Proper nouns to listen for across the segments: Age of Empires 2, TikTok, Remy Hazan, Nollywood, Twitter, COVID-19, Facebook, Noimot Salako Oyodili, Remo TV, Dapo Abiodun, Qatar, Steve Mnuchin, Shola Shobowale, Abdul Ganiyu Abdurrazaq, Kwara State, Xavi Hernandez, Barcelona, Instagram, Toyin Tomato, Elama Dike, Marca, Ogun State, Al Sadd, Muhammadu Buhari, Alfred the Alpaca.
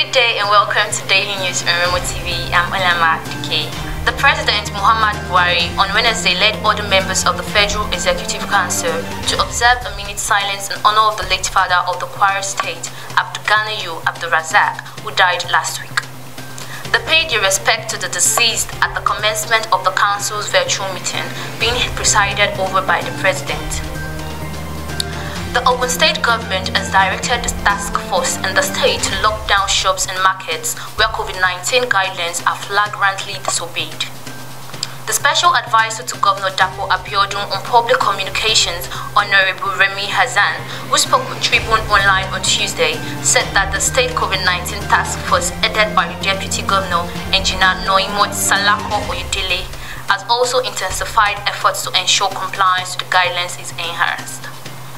Good day and welcome to Daily News from Remo TV. I'm Elama Dike. The President Muhammadu Buhari on Wednesday led all the members of the Federal Executive Council to observe a minute silence in honor of the late father of the Kwara State, Abdul Ganiyu Abdurrazaq, who died last week. They paid their respect to the deceased at the commencement of the Council's virtual meeting, being presided over by the President. The Ogun State government has directed the task force in the state to lock down shops and markets where COVID-19 guidelines are flagrantly disobeyed. The special advisor to Governor Dapo Abiodun on public communications, Honorable Remy Hazan, who spoke with Tribune Online on Tuesday, said that the state COVID-19 task force headed by the Deputy Governor, Engineer Noimot Salako Oyodili, has also intensified efforts to ensure compliance to the guidelines is enhanced.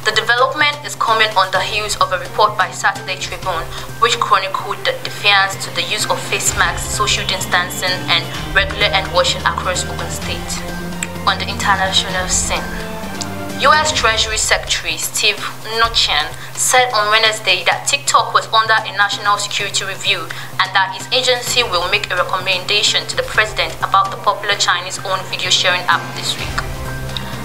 The development is coming on the heels of a report by Saturday Tribune, which chronicled the defiance to the use of face masks, social distancing, and regular handwashing across Ogun State. On the international scene, U.S. Treasury Secretary Steve Mnuchin said on Wednesday that TikTok was under a national security review and that his agency will make a recommendation to the president about the popular Chinese-owned video sharing app this week.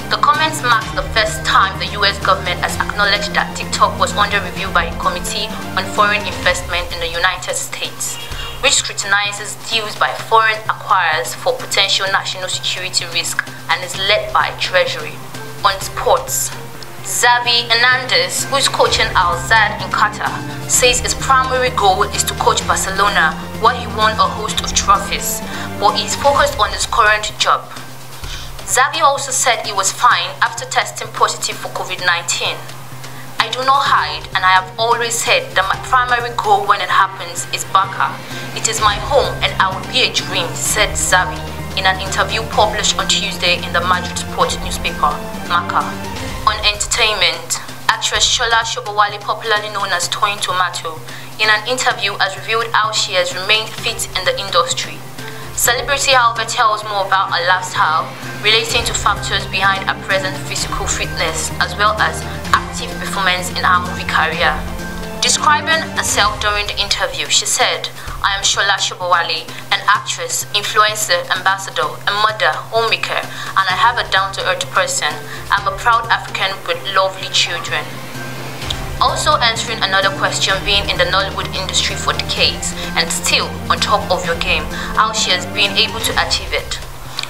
The comments marked the first time the U.S. government has acknowledged that TikTok was under review by a Committee on Foreign Investment in the United States, which scrutinizes deals by foreign acquirers for potential national security risk and is led by Treasury. On sports, Xavi Hernandez, who is coaching Al Sadd in Qatar, says his primary goal is to coach Barcelona, where he won a host of trophies, but he is focused on his current job. Xavi also said he was fine after testing positive for COVID-19. I do not hide, and I have always said that my primary goal when it happens is Barca. It is my home and I would be a dream, said Xavi in an interview published on Tuesday in the Madrid Sport newspaper, Marca. On entertainment, actress Shola Shobowale, popularly known as Toyin Tomato, in an interview has revealed how she has remained fit in the industry. Celebrity, however, tells more about her lifestyle, relating to factors behind her present physical fitness as well as active performance in her movie career. Describing herself during the interview, she said, "I am Shola Shobowale, an actress, influencer, ambassador, a mother, homemaker, and I have a down-to-earth person. I'm a proud African with lovely children." Also answering another question, being in the Nollywood industry for decades and still on top of your game, how she has been able to achieve it.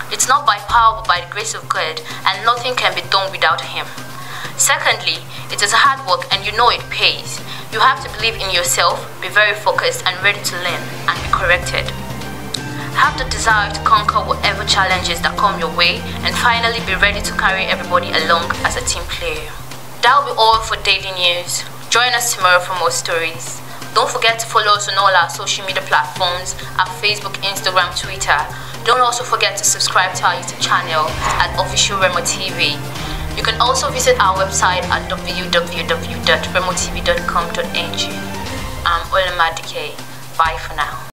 It's not by power but by the grace of God, and nothing can be done without him. Secondly, it is hard work and you know it pays. You have to believe in yourself, be very focused and ready to learn and be corrected. Have the desire to conquer whatever challenges that come your way, and finally be ready to carry everybody along as a team player. That will be all for Daily News. Join us tomorrow for more stories. Don't forget to follow us on all our social media platforms at Facebook, Instagram, Twitter. Don't also forget to subscribe to our YouTube channel at Official Remo TV. You can also visit our website at www.remotv.com.ng. I'm Elama Dike. Bye for now.